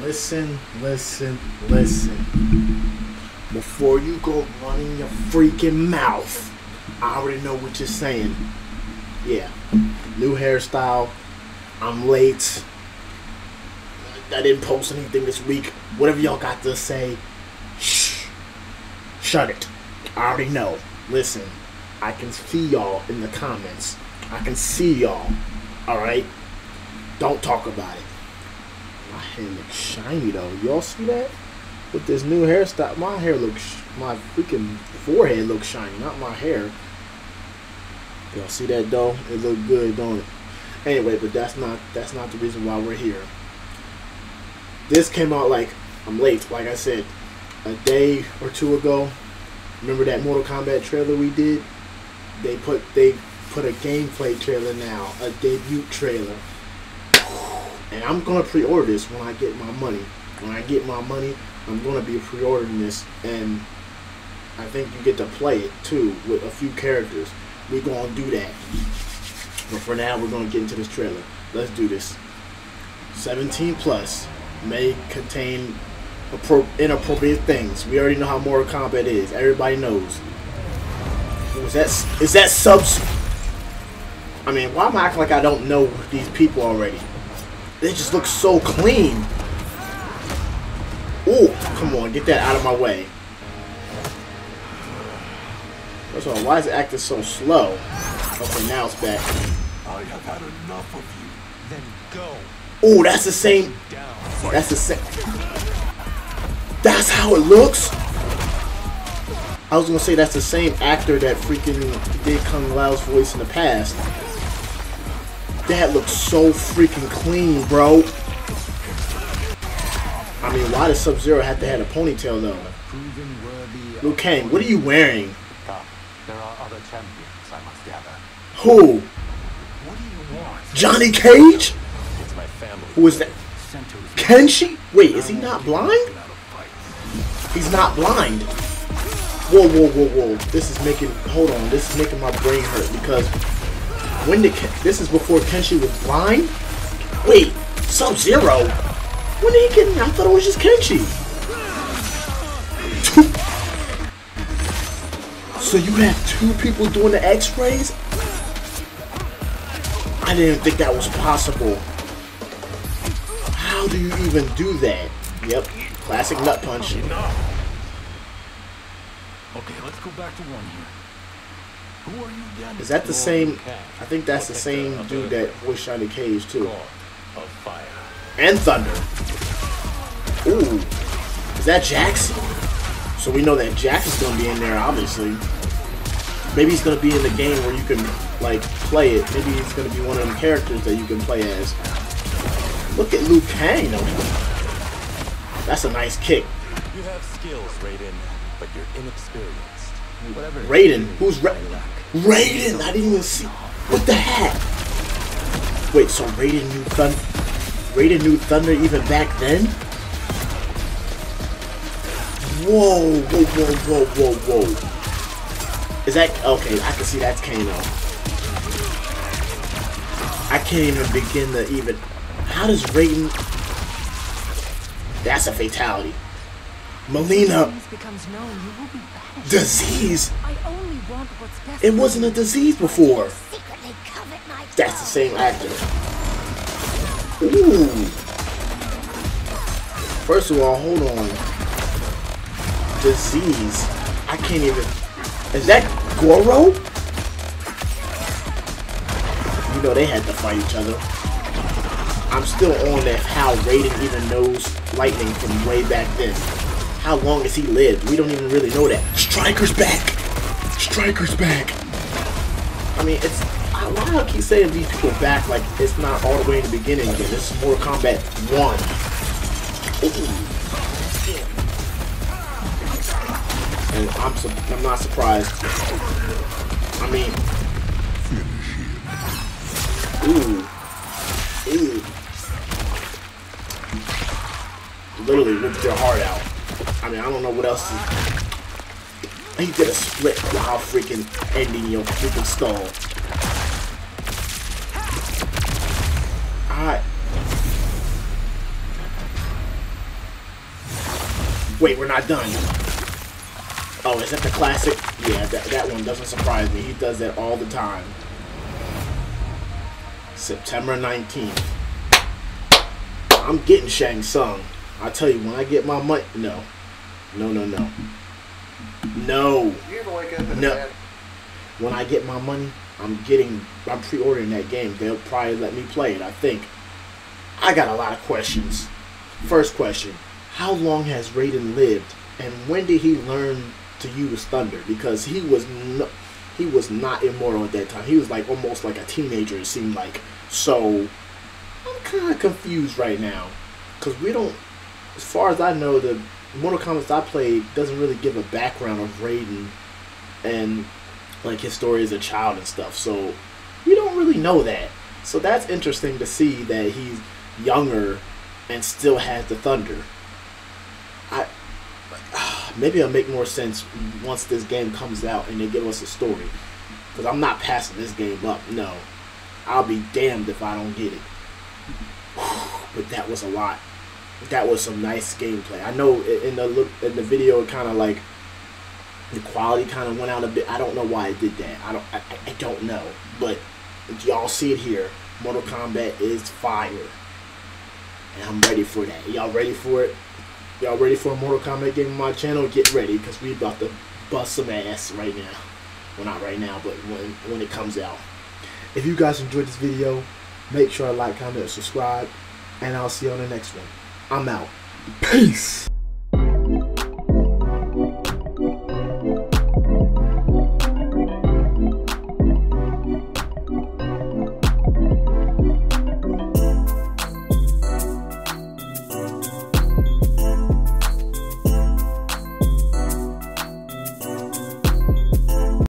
Listen. Before you go running your freaking mouth, I already know what you're saying. Yeah, new hairstyle, I'm late, I didn't post anything this week, whatever y'all got to say, shut it. I already know. Listen, I can see y'all in the comments. I can see y'all, alright? Don't talk about it. My hair looks shiny though. Y'all see that? With this new hairstyle, my hair looks, my freaking forehead looks shiny, not my hair. Y'all see that though? It look good, don't it? Anyway, but that's not the reason why we're here. This came out like, I'm late, like I said, a day or two ago. Remember that Mortal Kombat trailer we did? They put a gameplay trailer now, a debut trailer. And I'm gonna pre-order this when I get my money. When I get my money, I'm gonna be pre-ordering this, and I think you get to play it too with a few characters. We're gonna do that. But for now, we're gonna get into this trailer. Let's do this. 17 plus may contain inappropriate things. We already know how Mortal Kombat is. Everybody knows. Was that? Is that Sub-Zero? I mean, why am I acting like I don't know these people already? They just look so clean. Ooh, come on, get that out of my way. First of all, why is it acting so slow? Okay, now it's back. I have had enough of you. Then go. Ooh, that's the same. That's the same. That's how it looks? I was gonna say that's the same actor that freaking did Kung Lao's voice in the past. That looks so freaking clean, bro. I mean, why does Sub-Zero have to have a ponytail though? Liu Kang, what are you wearing? There are other champions I must gather. Who? What do you want? Johnny Cage? It's my family. Who is that? Kenshi? Wait, is he not blind? He's not blind. Whoa. This is making my brain hurt, because when did this is before Kenshi was blind? Wait, Sub-Zero? When did he get in? I thought it was just Kenshi. So you have two people doing the x-rays? I didn't think that was possible. How do you even do that? Yep, classic nut punch. Okay, let's go back to one here. Who are you again? Is that the same? I think that's the same dude that voiced Johnny Cage too. And Thunder. Ooh, is that Jax? So we know that Jax is gonna be in there, obviously. Maybe he's gonna be in the game where you can like play it. Maybe he's gonna be one of them characters that you can play as. Look at Liu Kang though. That's a nice kick. You have skills, Raiden. But you're inexperienced. Whatever. Raiden? Who's Raiden? I didn't even see. What the heck? Wait, so Raiden knew Thunder? Raiden knew Thunder even back then? Whoa. Is that okay? I can see that's Kano. I can't even begin to even. How does Raiden? That's a fatality. Mileena. Disease. It wasn't a disease before. That's the same actor. Ooh. First of all, hold on. Disease. I can't even. Is that Goro? You know they had to fight each other. I'm still on that how Raiden even knows lightning from way back then. How long has he lived? We don't even really know that. Striker's back! Striker's back! I mean, it's... Why do I keep saying these people back like it's not all the way in the beginning again? This is Mortal Kombat 1. Ooh. And I'm not surprised. I mean... Ooh. Literally ripped their heart out. I mean, I don't know what else he did a split while freaking ending your freaking skull. Alright. Wait, we're not done. Oh, is that the classic? Yeah, that one doesn't surprise me. He does that all the time. September 19th. I'm getting Shang Tsung. I tell you, when I get my money... No. No, no, no. No. You ever wake up in no. Bed? When I get my money, I'm pre-ordering that game. They'll probably let me play it, I think. I got a lot of questions. First question, how long has Raiden lived, and when did he learn to use thunder? Because he was not immortal at that time. He was like almost like a teenager, it seemed like. So I'm kind of confused right now, because we don't, as far as I know, the Mortal Kombat I played doesn't really give a background of Raiden and like his story as a child and stuff. So we don't really know that. So that's interesting to see that he's younger and still has the thunder. Maybe it'll make more sense once this game comes out and they give us a story. Because I'm not passing this game up, no. I'll be damned if I don't get it. But that was a lot. That was some nice gameplay. I know in the video it kind of like, the quality kind of went out a bit. I don't know why it did that. I don't know. But y'all see it here. Mortal Kombat is fire. And I'm ready for that. Y'all ready for it? Y'all ready for a Mortal Kombat game on my channel? Get ready, because we about to bust some ass right now. Well, not right now, but when it comes out. If you guys enjoyed this video, make sure to like, comment, and subscribe. And I'll see you on the next one. I'm out. Peace!